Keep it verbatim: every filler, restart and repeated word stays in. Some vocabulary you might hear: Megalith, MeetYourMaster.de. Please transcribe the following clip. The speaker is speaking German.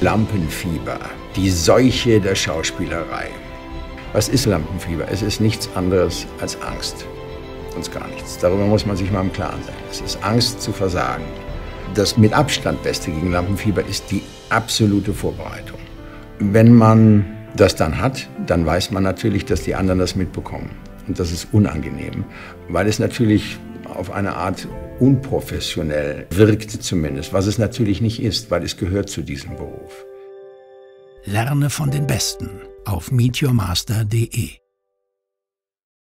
Lampenfieber, die Seuche der Schauspielerei. Was ist Lampenfieber? Es ist nichts anderes als Angst. Sonst gar nichts. Darüber muss man sich mal im Klaren sein. Es ist Angst zu versagen. Das mit Abstand Beste gegen Lampenfieber ist die absolute Vorbereitung. Wenn man das dann hat, dann weiß man natürlich, dass die anderen das mitbekommen. Und das ist unangenehm, weil es natürlich auf eine Art unprofessionell wirkt zumindest, was es natürlich nicht ist, weil es gehört zu diesem Beruf. Lerne von den Besten auf Meet Your Master punkt de